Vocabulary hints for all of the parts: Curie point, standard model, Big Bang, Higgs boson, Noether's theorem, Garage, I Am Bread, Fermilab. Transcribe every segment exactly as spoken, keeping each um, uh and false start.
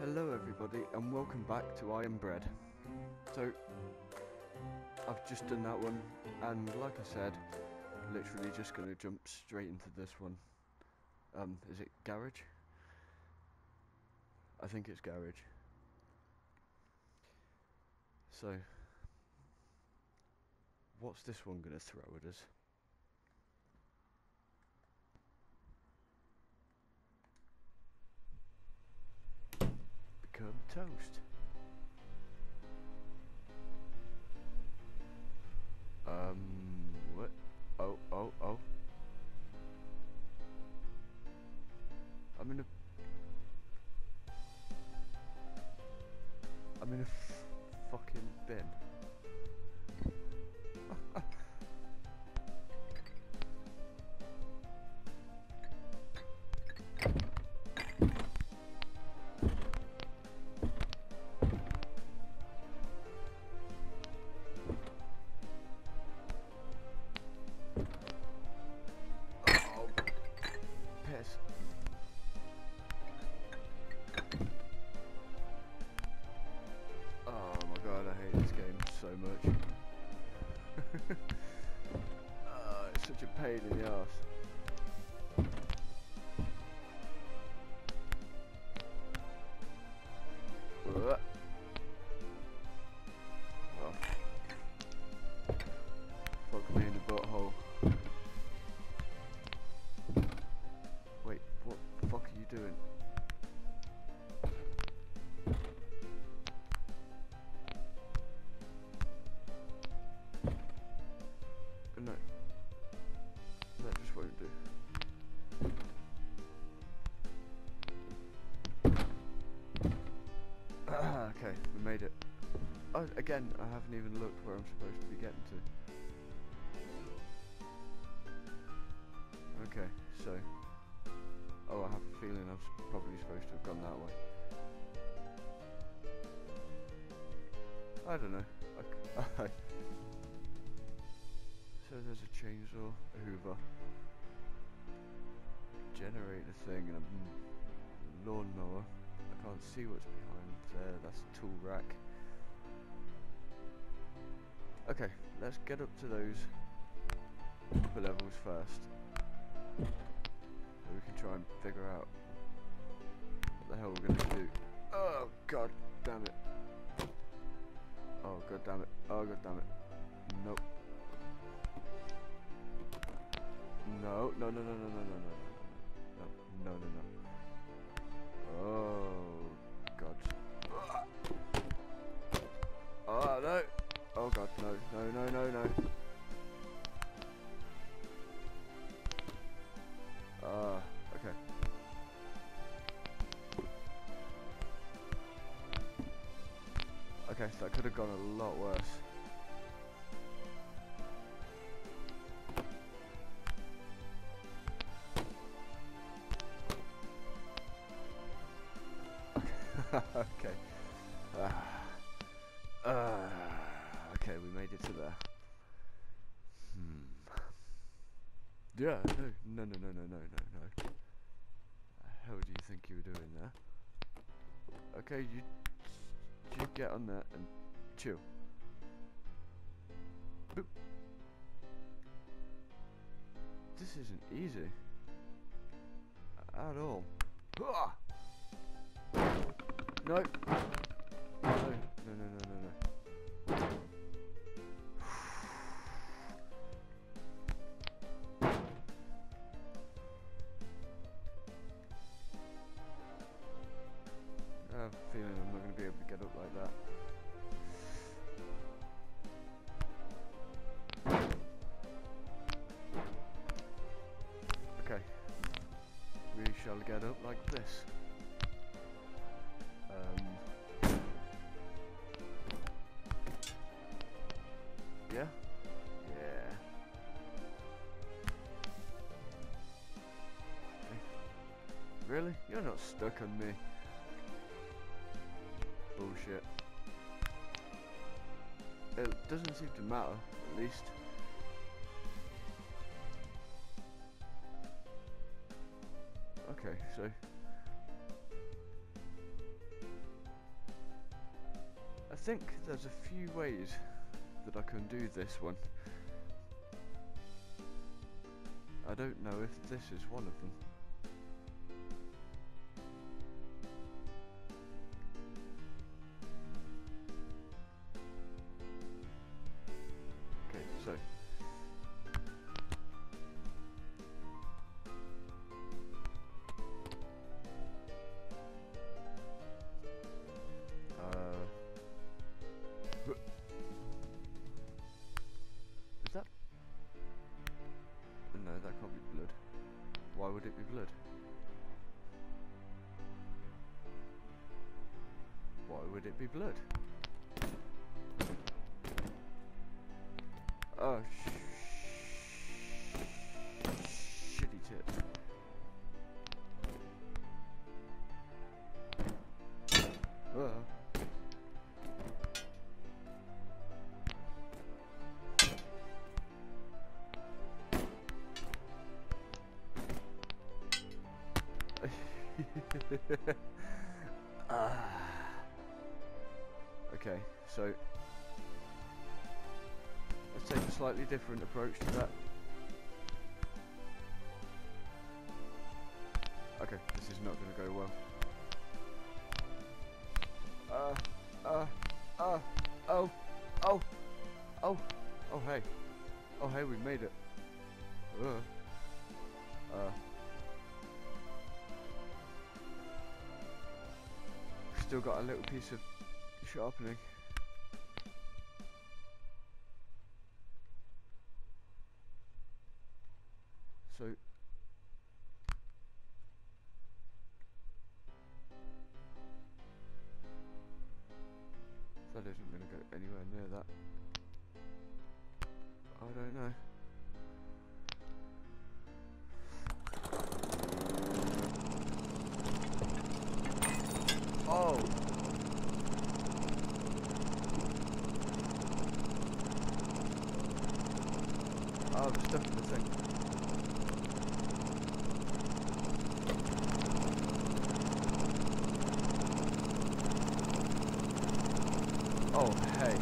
Hello everybody and welcome back to I Am Bread. So, I've just done that one and like I said, literally just going to jump straight into this one. Um, is it Garage? I think it's Garage. So, what's this one going to throw at us? Become toast. Um, what? Oh, oh, oh. I'm in a... I'm in a f fucking bin. Oh, it's such a pain in the arse. Oh. Fuck me in the butthole. Wait, what the fuck are you doing? Okay, we made it. Oh, again, I haven't even looked where I'm supposed to be getting to. Okay, so... Oh, I have a feeling I'm probably supposed to have gone that way. I don't know. Okay. So there's a chainsaw, a hoover, generator thing, and a lawnmower. I can't see what's behind there, that's a tool rack. Okay, let's get up to those upper levels first. So we can try and figure out what the hell we're going to do. Oh god damn it. Oh god damn it. Oh god damn it. Nope. No, no, no, no, no, no, no, no, no, no, no, no. Oh, God. Oh, no. Oh, God, no, no, no, no, no. Ah, uh, okay. Okay, so that could have gone a lot worse. Okay. Uh, uh, okay, we made it to there. Hmm. Yeah, no, no, no, no, no, no, no. How do you think you were doing there? Okay, you, you get on that and chill. Boop. This isn't easy. At all. Ah! No. No, no, no, no, no, no. I have a feeling I'm not going to be able to get up like that. Okay. We shall get up like this. Um, yeah, yeah. Okay. Really? You're not stuck on me. Bullshit. It doesn't seem to matter, at least. Okay, so. I think there's a few ways that I can do this one. I don't know if this is one of them. Blood. Oh, sh shitty tip. Uh. Ah. Okay, so let's take a slightly different approach to that. Okay, this is not going to go well. Uh, uh, uh, oh, oh, oh, oh, hey, oh, hey, we made it. Uh, uh, still got a little piece of sharpening. So that isn't going to go anywhere near that. I don't know. Oh. Oh, there's stuff in the thing. Oh, hey.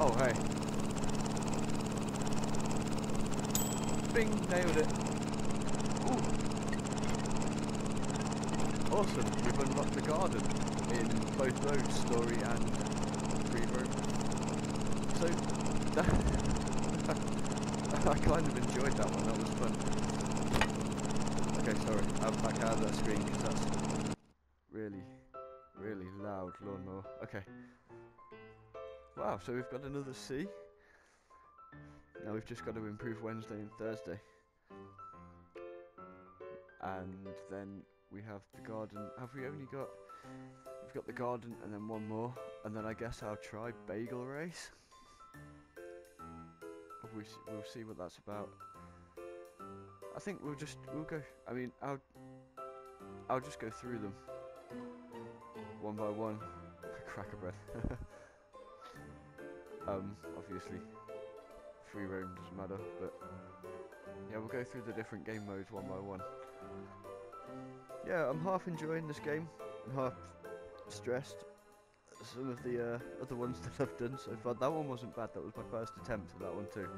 Oh, hey. Bing, nailed it. Ooh. Awesome, we've unlocked the garden in both those, story and room. So that I kind of enjoyed that one, that was fun. Okay, sorry, I'll back out of that screen because that's really, really loud lawnmower. Okay. Wow, so we've got another C. Now we've just got to improve Wednesday and Thursday. And then we have the garden. Have we only got... We've got the garden and then one more, and then I guess I'll try bagel race. We, we'll see what that's about. I think we'll just we'll go. I mean, I'll I'll just go through them one by one. Cracker bread. um, obviously, free roam doesn't matter, but yeah, we'll go through the different game modes one by one. Yeah, I'm half enjoying this game. I'm half stressed. Some of the uh, other ones that I've done so far. That one wasn't bad. That was my first attempt at that one too.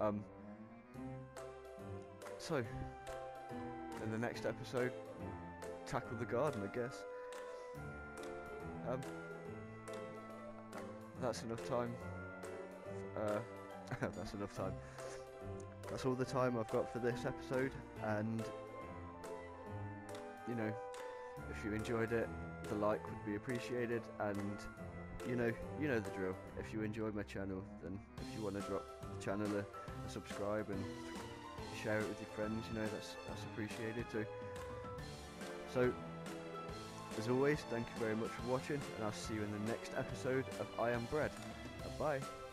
Um. So, in the next episode, tackle the garden, I guess. Um. That's enough time. Uh, that's enough time. That's all the time I've got for this episode, and you know, if you enjoyed it, the like would be appreciated, and you know you know the drill. If you enjoy my channel, then if you want to drop the channel a, a subscribe and share it with your friends, you know, that's that's appreciated too. So as always, thank you very much for watching, and I'll see you in the next episode of I Am Bread. Bye.